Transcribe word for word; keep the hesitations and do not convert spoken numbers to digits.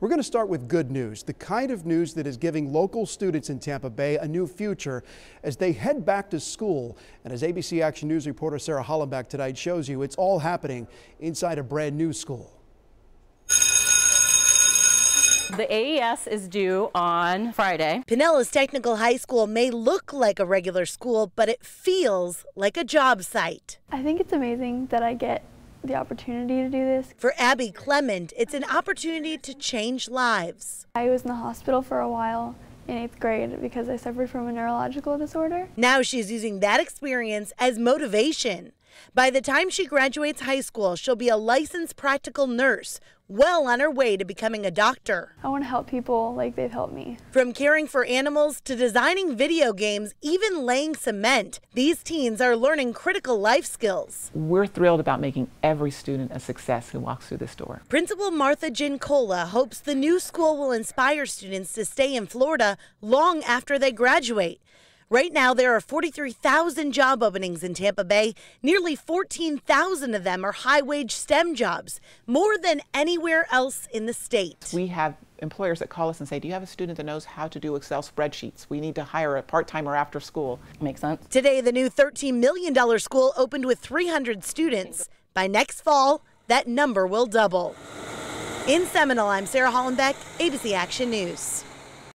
We're going to start with good news, the kind of news that is giving local students in Tampa Bay a new future as they head back to school. And as A B C Action News reporter Sarah Hollenbeck tonight shows you, it's all happening inside a brand new school. The A E S is due on Friday. Pinellas Technical High School may look like a regular school, but it feels like a job site. I think it's amazing that I get the opportunity to do this. For Abby Clement, it's an opportunity to change lives. I was in the hospital for a while in eighth grade because I suffered from a neurological disorder. Now she's using that experience as motivation. By the time she graduates high school, she'll be a licensed practical nurse, well on her way to becoming a doctor. I want to help people like they've helped me. From caring for animals to designing video games, even laying cement, these teens are learning critical life skills. We're thrilled about making every student a success who walks through this door. Principal Martha Gincola hopes the new school will inspire students to stay in Florida long after they graduate. Right now, there are forty-three thousand job openings in Tampa Bay. Nearly fourteen thousand of them are high-wage STEM jobs, more than anywhere else in the state. We have employers that call us and say, do you have a student that knows how to do Excel spreadsheets? We need to hire a part-timer after school. Makes sense. Today, the new thirteen million dollar school opened with three hundred students. By next fall, that number will double. In Seminole, I'm Sarah Hollenbeck, A B C Action News.